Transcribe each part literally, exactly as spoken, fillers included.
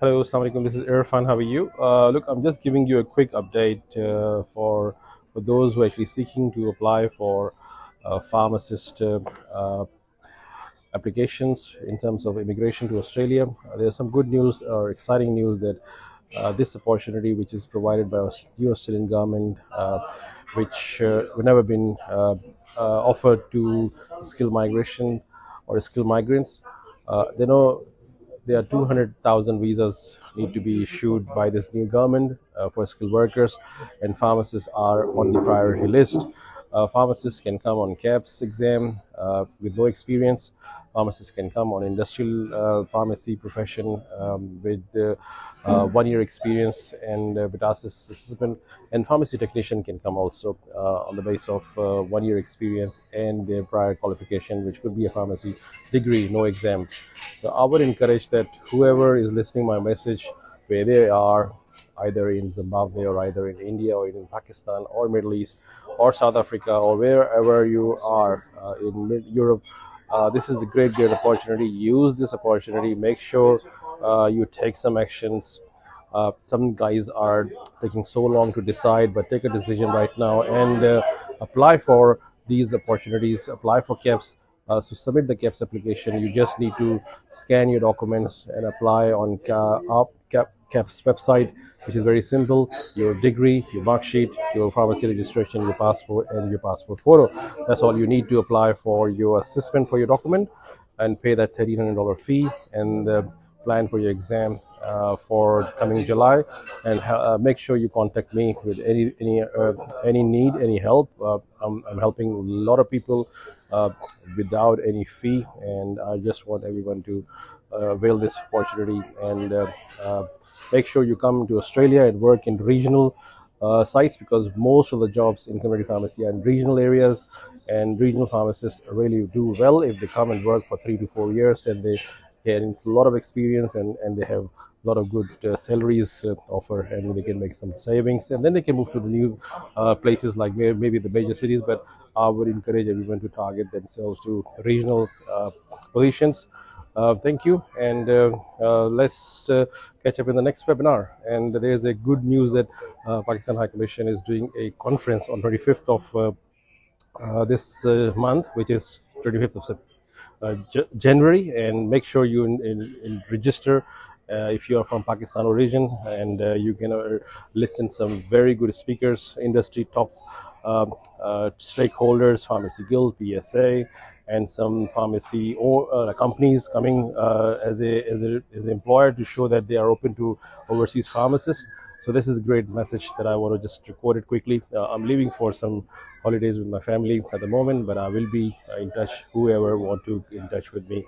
Hello, assalamu alaikum. This is Irfan. How are you? Uh, look, I'm just giving you a quick update uh, for, for those who are actually seeking to apply for uh, pharmacist uh, uh, applications in terms of immigration to Australia. Uh, there's some good news or exciting news that uh, this opportunity, which is provided by our new Australian government, uh, which uh, would never been uh, uh, offered to skilled migration or skilled migrants. Uh, they know. There are two hundred thousand visas need to be issued by this new government uh, for skilled workers, and pharmacists are on the priority list. Uh, pharmacists can come on KAPS exam uh, with no experience. Pharmacists can come on industrial uh, pharmacy profession um, with uh, uh, one year experience and uh, VETASSESS assistant, and pharmacy technician can come also uh, on the base of uh, one year experience and their prior qualification, which could be a pharmacy degree, no exam. So I would encourage that whoever is listening my message, where they are, either in Zimbabwe or either in India or in Pakistan or Middle East or South Africa or wherever you are uh, in mid Europe, uh, this is a great, great opportunity. Use this opportunity. Make sure uh, you take some actions. Uh, some guys are taking so long to decide, but take a decision right now and uh, apply for these opportunities. Apply for KAPS. Uh, so submit the KAPS application. You just need to scan your documents and apply on KAPS website, which is very simple. Your degree, your mark sheet, your pharmacy registration, your passport, and your passport photo. That's all you need to apply for your assessment for your document and pay that thirteen hundred dollar fee and uh, plan for your exam uh, for coming July. And uh, make sure you contact me with any any uh, any need, any help. Uh, I'm, I'm helping a lot of people uh, without any fee, and I just want everyone to uh, avail this opportunity and. Uh, uh, Make sure you come to Australia and work in regional uh, sites, because most of the jobs in community pharmacy are in regional areas, and regional pharmacists really do well if they come and work for three to four years and they get a lot of experience and, and they have a lot of good uh, salaries uh, offer, and they can make some savings, and then they can move to the new uh, places like maybe the major cities. But I would encourage everyone to target themselves to regional uh, positions. Uh, thank you, and uh, uh, let's uh, catch up in the next webinar. And there's a good news that uh, Pakistan High Commission is doing a conference on twenty-fifth of uh, uh, this uh, month, which is twenty-fifth of uh, January. And make sure you in, in, in register uh, if you are from Pakistan origin, and uh, you can uh, listen some very good speakers, industry top uh, uh, stakeholders, Pharmacy Guild, P S A. And some pharmacy or uh, companies coming uh, as a as a as an employer to show that they are open to overseas pharmacists. So this is a great message that I want to just record it quickly. Uh, I'm leaving for some holidays with my family at the moment, but I will be uh, in touch. Whoever want to in touch with me,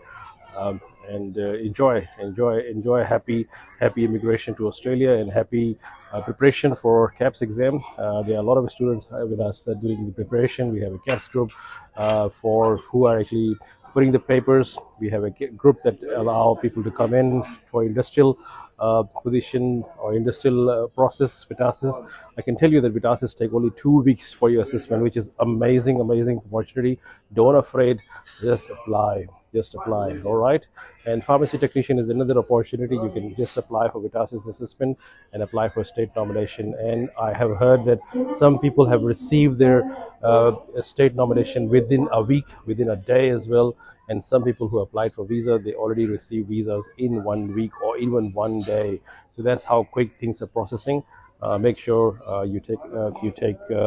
um, and uh, enjoy, enjoy, enjoy. Happy, happy immigration to Australia, and happy uh, preparation for KAPS exam. Uh, there are a lot of students with us that doing the preparation. We have a KAPS group. Uh, for who are actually putting the papers. We have a group that allow people to come in for industrial uh, position or industrial uh, process, VETASSESS. I can tell you that VETASSESS take only two weeks for your assessment, which is amazing, amazing opportunity. Don't afraid, just apply, just apply, all right? And pharmacy technician is another opportunity. You can just apply for VETASSESS assessment and apply for state nomination. And I have heard that some people have received their Uh, a state nomination within a week, within a day as well, and some people who applied for visa, they already received visas in one week or even one day. So that's how quick things are processing. Uh, make sure uh, you take uh, you take uh,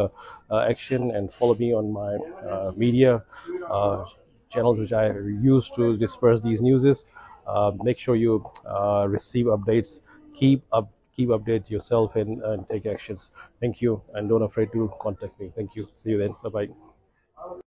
uh, action and follow me on my uh, media uh, channels, which I use to disperse these newses. Uh, make sure you uh, receive updates. Keep up. Keep update yourself and, and take actions. Thank you, and don't afraid to contact me. Thank you. See you then. Bye bye.